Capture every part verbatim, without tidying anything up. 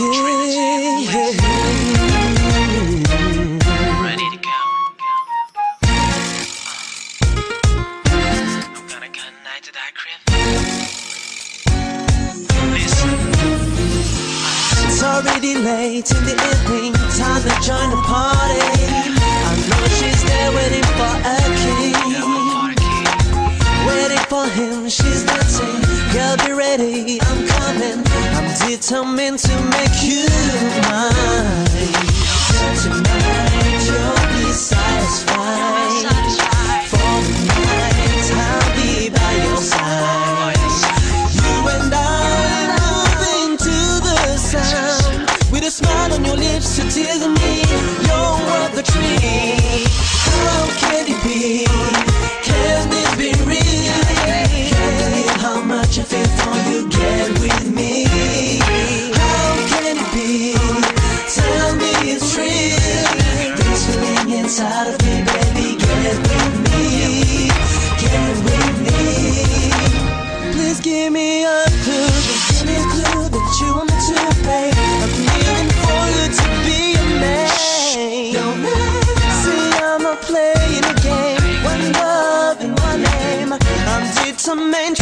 go, Trinity. Let's go. Ready to go. I'm gonna go night to that crib. Listen. It's already late in the evening. Time to join the party. I know she's there waiting for a key. Waiting for him, she's dancing. Girl, be ready, I'm coming. I'm determined to make you mine. Tonight you'll be satisfied. For the night I'll be by your side. You and I moving to the sound. With a smile on your lips to tease me. You're worth the tree. How can it be? Can this be real? How much of it all you get with me? How can it be? Tell me it's real. This feeling inside of me, baby, get with me, get with me. Please give me a clue, just give me a clue that you want me to pay. I'm living for you to be a man. See, I'm not playing a game. One love in one name. I'm determined to make.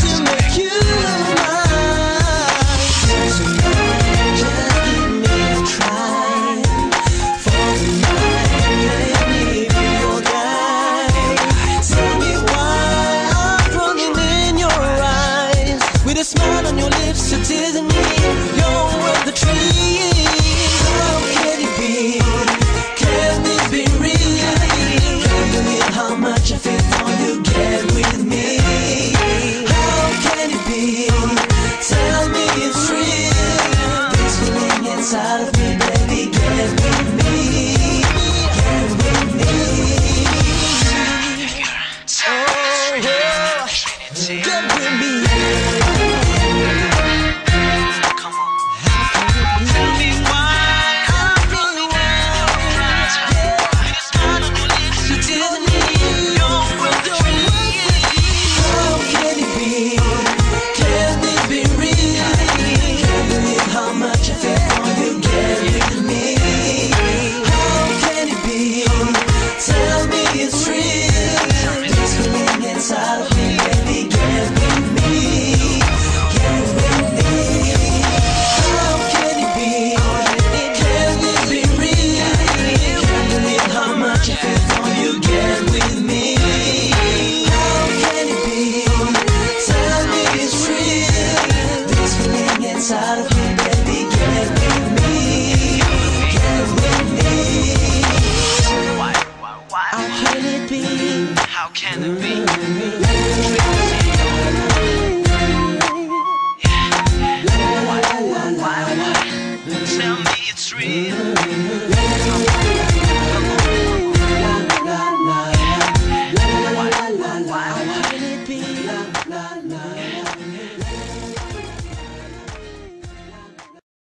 Tell me it's real.